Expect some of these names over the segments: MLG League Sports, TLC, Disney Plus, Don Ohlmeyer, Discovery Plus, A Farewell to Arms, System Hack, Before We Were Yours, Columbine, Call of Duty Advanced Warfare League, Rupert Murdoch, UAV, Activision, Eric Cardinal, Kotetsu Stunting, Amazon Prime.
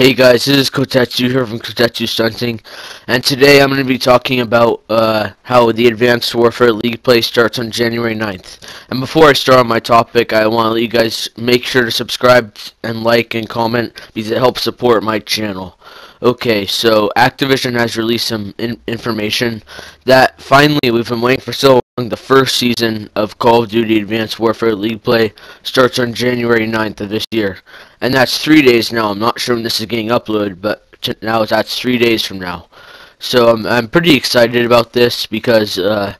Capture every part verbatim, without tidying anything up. Hey guys, this is Kotetsu here from Kotetsu Stunting, and today I'm going to be talking about uh, how the Advanced Warfare League play starts on January ninth. And before I start on my topic, I want to let you guys make sure to subscribe and like and comment because it helps support my channel. Okay, so Activision has released some in information that finally we've been waiting for so long. The first season of Call of Duty Advanced Warfare League play starts on January ninth of this year. And that's three days now. I'm not sure when this is getting uploaded, but now that's three days from now. So I'm, I'm pretty excited about this because uh,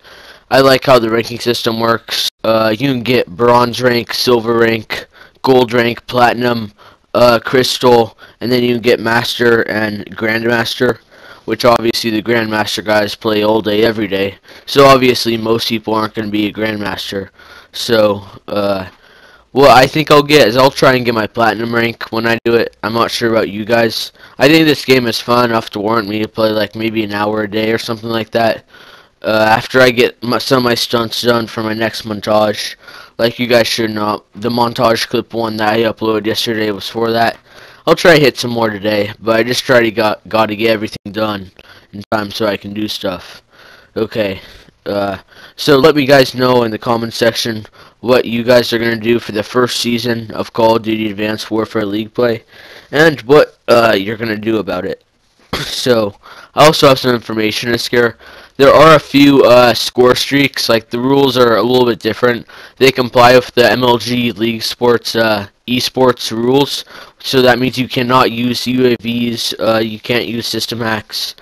I like how the ranking system works. Uh, you can get bronze rank, silver rank, gold rank, platinum, uh, crystal, and then you can get master and grandmaster, which obviously the grandmaster guys play all day every day. So obviously most people aren't going to be a grandmaster. So, uh... what I think I'll get is I'll try and get my platinum rank when I do it. I'm not sure about you guys. I think this game is fun enough to warrant me to play like maybe an hour a day or something like that. Uh, after I get my, some of my stunts done for my next montage. Like you guys should know, the montage clip one that I uploaded yesterday was for that. I'll try to hit some more today, but I just try to got, got to get everything done in time so I can do stuff. Okay. Uh, so let me guys know in the comment section what you guys are going to do for the first season of Call of Duty Advanced Warfare League play and what uh, you're going to do about it. So I also have some information to share. There are a few uh, score streaks, like the rules are a little bit different. They comply with the M L G League Sports uh, esports rules, so that means you cannot use U A Vs, uh, you can't use system hacks.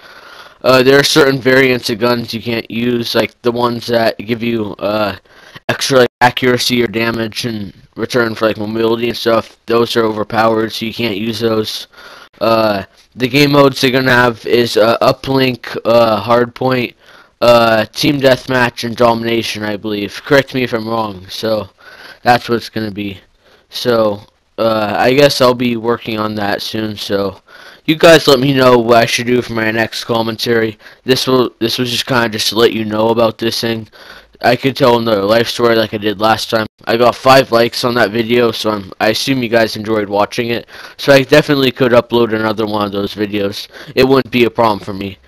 Uh, there are certain variants of guns you can't use, like the ones that give you uh, extra like, accuracy or damage in return for like mobility and stuff. Those are overpowered, so you can't use those. Uh, the game modes they're gonna have is uh, uplink, uh, hardpoint, uh, team deathmatch, and domination. I believe. Correct me if I'm wrong. So that's what it's gonna be. So uh, I guess I'll be working on that soon. So. You guys let me know what I should do for my next commentary. This will this was just kind of just to let you know about this thing. I could tell another life story like I did last time. I got five likes on that video, so I'm, I assume you guys enjoyed watching it. So I definitely could upload another one of those videos. It wouldn't be a problem for me.